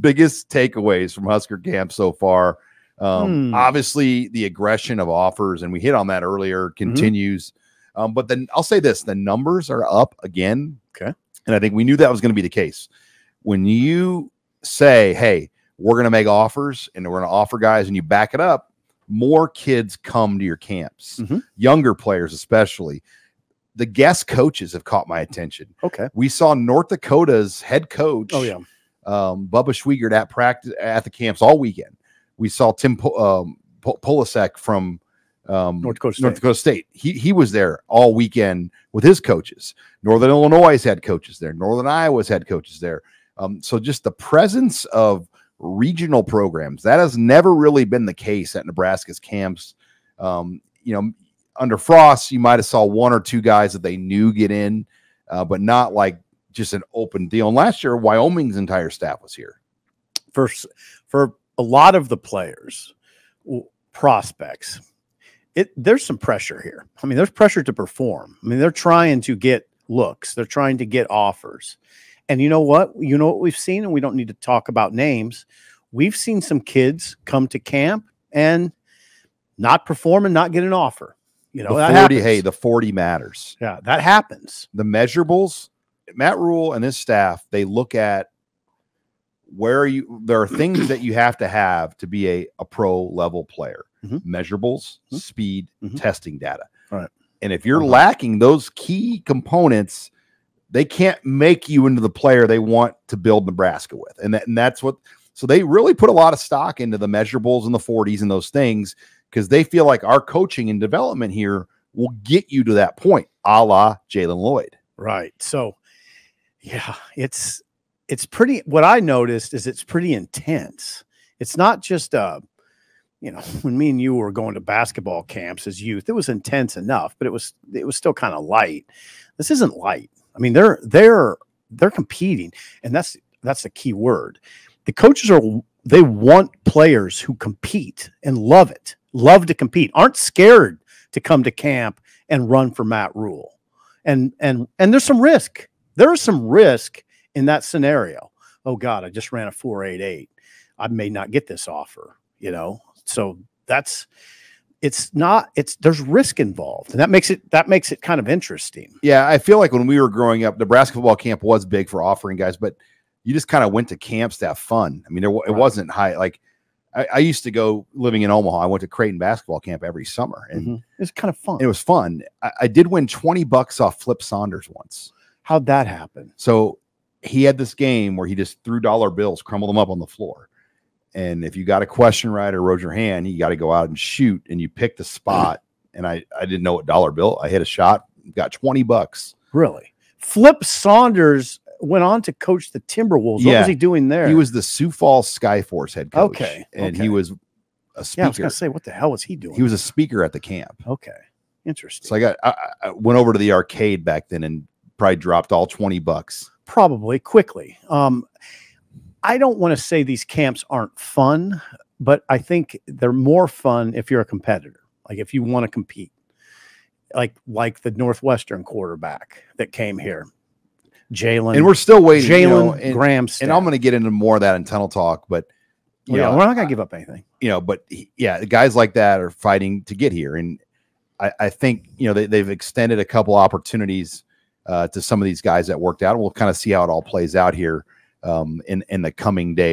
biggest takeaways from Husker camp so far? Obviously the aggression of offers, and we hit on that earlier, continues. But then I'll say this, the numbers are up again. Okay. And I think we knew that was going to be the case. When you say, hey, we're going to make offers and we're going to offer guys, and you back it up, more kids come to your camps, younger players especially. The guest coaches have caught my attention. Okay. We saw North Dakota's head coach, Bubba Schweigert, at practice, at the camps all weekend. We saw Tim Polisek from North Dakota State. He was there all weekend with his coaches. Northern Illinois had coaches there. Northern Iowa's had coaches there. So just the presence of regional programs, that has never really been the case at Nebraska's camps. You know, under Frost, you might have saw one or two guys that they knew get in, but not like just an open deal. And last year, Wyoming's entire staff was here. For a lot of the players, prospects, there's some pressure here. I mean, there's pressure to perform. I mean, they're trying to get looks. They're trying to get offers. And you know what? You know what we've seen, and we don't need to talk about names. We've seen some kids come to camp and not perform and not get an offer. You know, the 40, hey, the 40 matters. Yeah, that happens. The measurables, Matt Rule and his staff, they look at where you, there are things that you have to be a pro level player. Measurables, speed, testing data. All right. And if you're lacking those key components, they can't make you into the player they want to build Nebraska with. And that's what, so they really put a lot of stock into the measurables and the 40s and those things, because they feel like our coaching and development here will get you to that point, a la Jaylen Lloyd. Right. So yeah, it's pretty, what I noticed is it's pretty intense. It's not just a, you know, when me and you were going to basketball camps as youth, it was intense enough, but it was still kind of light. This isn't light. I mean, they're competing, and that's the key word. The coaches they want players who compete and love it, love to compete, aren't scared to come to camp and run for Matt Rule. And there's some risk. There is some risk in that scenario. Oh God, I just ran a 4.88. I may not get this offer, you know? So there's risk involved, and that makes it kind of interesting. Yeah. I feel like when we were growing up, Nebraska football camp was big for offering guys, but you just kind of went to camps to have fun. I mean, it wasn't high. Like I used to go, living in Omaha, I went to Creighton basketball camp every summer, and it was kind of fun. It was fun. I did win $20 off Flip Saunders once. How'd that happen? So he had this game where he just threw dollar bills, crumbled them up on the floor. And if you got a question right or rose your hand, you got to go out and shoot, and you picked a spot. And I didn't know what dollar bill. I hit a shot, got $20. Really? Flip Saunders went on to coach the Timberwolves. Yeah. What was he doing there? He was the Sioux Falls Skyforce head coach. Okay. And he was a speaker. Yeah, I was going to say, what the hell was he doing? He was a speaker at the camp. Okay. Interesting. So I went over to the arcade back then and probably dropped all $20. Probably quickly. I don't want to say these camps aren't fun, but I think they're more fun if you're a competitor. Like if you want to compete, like the Northwestern quarterback that came here, Jaylen. And we're still waiting. Jaylen, you know, and I'm going to get into more of that in Tunnel Talk, but you know, we're not going to give up anything. You know, but yeah, guys like that are fighting to get here, and I think you know they've extended a couple opportunities to some of these guys that worked out. We'll kind of see how it all plays out here in the coming days.